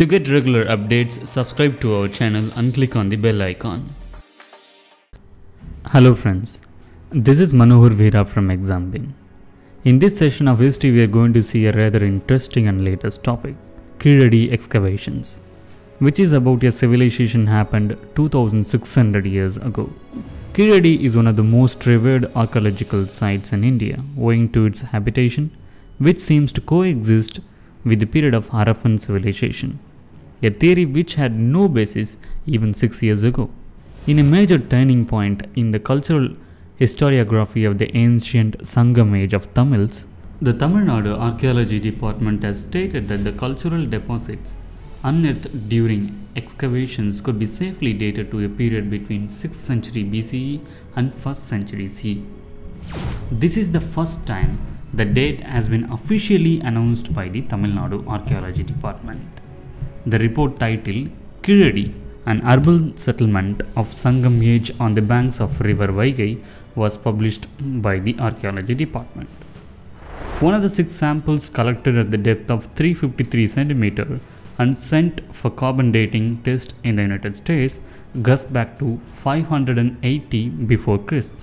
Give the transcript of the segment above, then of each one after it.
To get regular updates, subscribe to our channel and click on the bell icon. Hello friends, this is Manohar Veera from ExamBin. In this session of history, we are going to see a rather interesting and latest topic, Keeladi excavations, which is about a civilization happened 2600 years ago. Keeladi is one of the most revered archaeological sites in India owing to its habitation, which seems to coexist with the period of Harappan civilization, a theory which had no basis even 6 years ago. In a major turning point in the cultural historiography of the ancient Sangam age of Tamils, the Tamil Nadu Archaeology Department has stated that the cultural deposits unearthed during excavations could be safely dated to a period between 6th century BCE and 1st century CE. This is the first time the date has been officially announced by the Tamil Nadu Archaeology Department. The report titled Keeladi, an urban settlement of Sangam age on the banks of river Vaigai, was published by the Archaeology Department. One of the six samples collected at the depth of 353 cm and sent for carbon dating test in the United States goes back to 580 before Christ.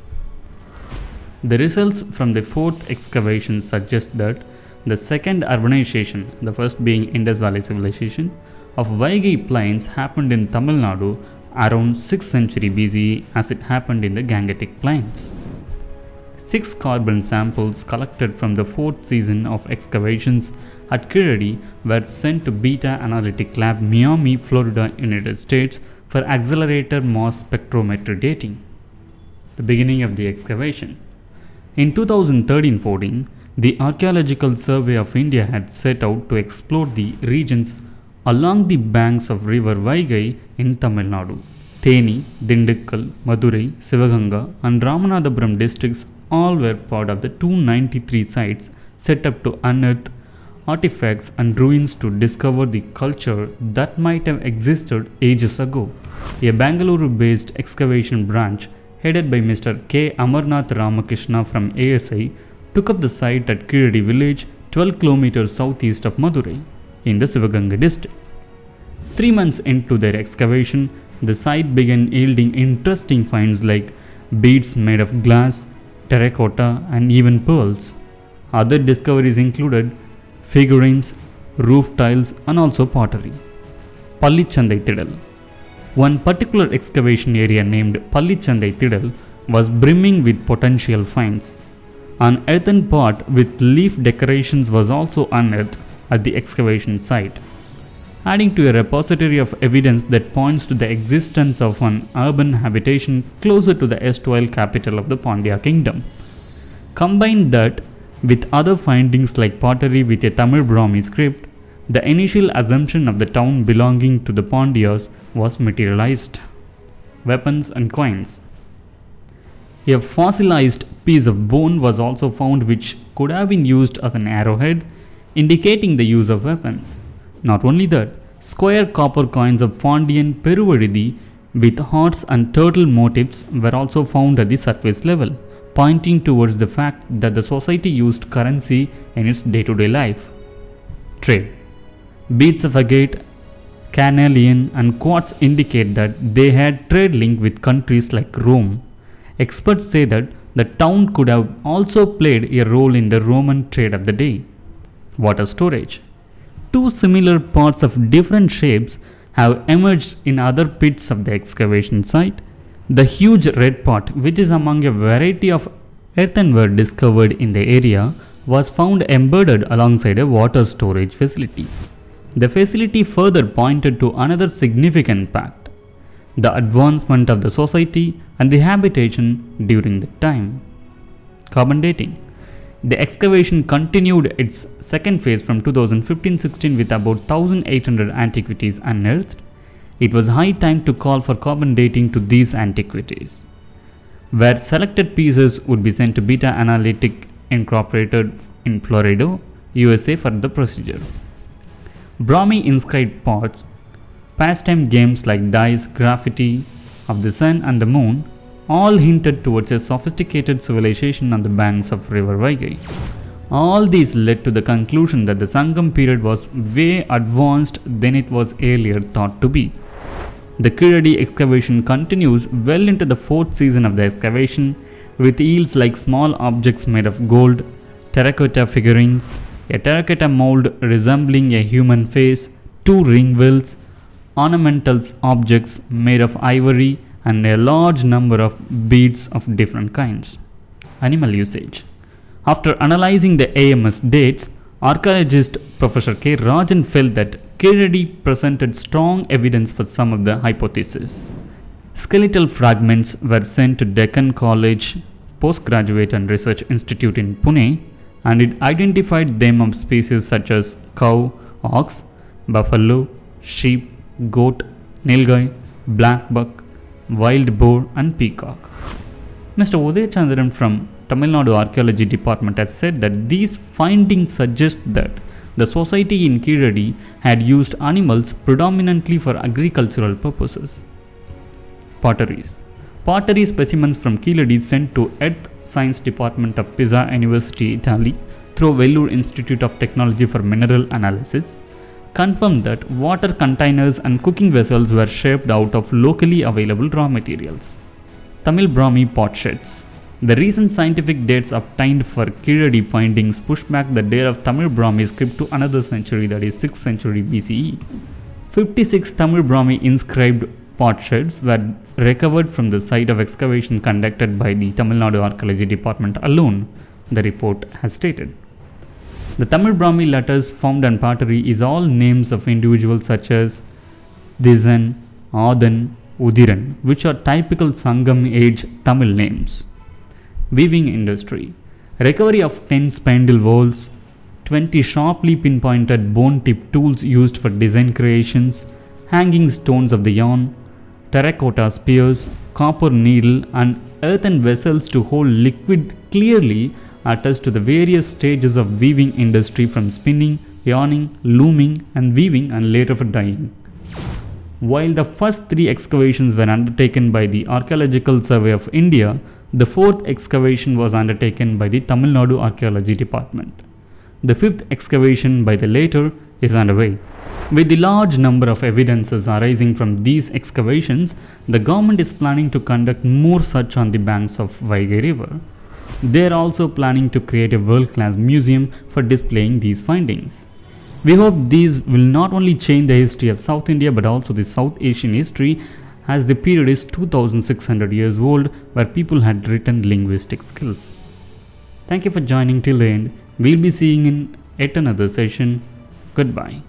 The results from the fourth excavation suggest that the second urbanization, the first being Indus Valley Civilization, of Vaigai Plains happened in Tamil Nadu around 6th century BCE as it happened in the Gangetic Plains. Six carbon samples collected from the fourth season of excavations at Keeladi were sent to Beta Analytic Lab, Miami, Florida, United States for Accelerator Mass Spectrometry dating. The beginning of the excavation. In 2013-14, the Archaeological Survey of India had set out to explore the regions along the banks of river Vaigai in Tamil Nadu. Theni, Dindigul, Madurai, Sivaganga and Ramanathapuram districts all were part of the 293 sites set up to unearth artifacts and ruins to discover the culture that might have existed ages ago. A Bangalore-based excavation branch headed by Mr. K. Amarnath Ramakrishna from ASI, took up the site at Keeladi village 12 km southeast of Madurai in the Sivaganga district. 3 months into their excavation, the site began yielding interesting finds like beads made of glass, terracotta and even pearls. Other discoveries included figurines, roof tiles and also pottery. Pallichandai Thidal. One particular excavation area named Pallichandai Thidal was brimming with potential finds. An earthen pot with leaf decorations was also unearthed at the excavation site, adding to a repository of evidence that points to the existence of an urban habitation closer to the erstwhile capital of the Pandya kingdom. Combine that with other findings like pottery with a Tamil Brahmi script, the initial assumption of the town belonging to the Pandyas was materialized. Weapons and coins. A fossilized piece of bone was also found which could have been used as an arrowhead, indicating the use of weapons. Not only that, square copper coins of Pandian Peruvadi with hearts and turtle motifs were also found at the surface level, pointing towards the fact that the society used currency in its day-to-day life. Trade. Beads of agate, Carnelian and Quartz indicate that they had trade link with countries like Rome. Experts say that the town could have also played a role in the Roman trade of the day. Water storage. Two similar pots of different shapes have emerged in other pits of the excavation site. The huge red pot, which is among a variety of earthenware discovered in the area, was found embedded alongside a water storage facility. The facility further pointed to another significant fact, the advancement of the society and the habitation during that time. Carbon dating. The excavation continued its second phase from 2015-16 with about 1800 antiquities unearthed. It was high time to call for carbon dating to these antiquities, where selected pieces would be sent to Beta Analytic Incorporated in Florida, USA for the procedure. Brahmi inscribed pots, pastime games like dice, graffiti of the sun and the moon, all hinted towards a sophisticated civilization on the banks of river Vaigai. All these led to the conclusion that the Sangam period was way advanced than it was earlier thought to be. The Keeladi excavation continues well into the fourth season of the excavation, with yields like small objects made of gold, terracotta figurines, a terracotta mold resembling a human face, two ring wheels, ornamental objects made of ivory, and a large number of beads of different kinds. Animal usage. After analyzing the AMS dates, archaeologist Professor K. Rajan felt that Keeladi presented strong evidence for some of the hypotheses. Skeletal fragments were sent to Deccan College Postgraduate and Research Institute in Pune, and it identified them of species such as cow, ox, buffalo, sheep, goat, nilgai, black buck, wild boar and peacock. Mr. Uday Chandran from Tamil Nadu Archaeology Department has said that these findings suggest that the society in Keeladi had used animals predominantly for agricultural purposes. Potteries. Pottery specimens from Keeladi sent to Earth Science Department of Pisa University, Italy through Vellore Institute of Technology for mineral analysis confirmed that water containers and cooking vessels were shaped out of locally available raw materials. Tamil Brahmi potsheds. The recent scientific dates obtained for Keeladi findings push back the date of Tamil Brahmi script to another century, that is 6th century BCE. 56 Tamil Brahmi inscribed potsherds were recovered from the site of excavation conducted by the Tamil Nadu Archaeology Department alone, the report has stated. The Tamil Brahmi letters formed on pottery is all names of individuals such as Thisan, Adan, Udiran, which are typical Sangam age Tamil names. Weaving industry. Recovery of 10 spindle whorls, 20 sharply pinpointed bone tip tools used for design creations, hanging stones of the yarn, terracotta spears, copper needle and earthen vessels to hold liquid clearly attest to the various stages of weaving industry from spinning, yarning, looming and weaving and later for dyeing. While the first three excavations were undertaken by the Archaeological Survey of India, the fourth excavation was undertaken by the Tamil Nadu Archaeology Department. The fifth excavation by the latter is underway. With the large number of evidences arising from these excavations, the government is planning to conduct more such on the banks of Vaigai river. They are also planning to create a world-class museum for displaying these findings. We hope these will not only change the history of South India but also the South Asian history, as the period is 2600 years old where people had written linguistic skills. Thank you for joining till the end. We'll be seeing in yet another session. Goodbye.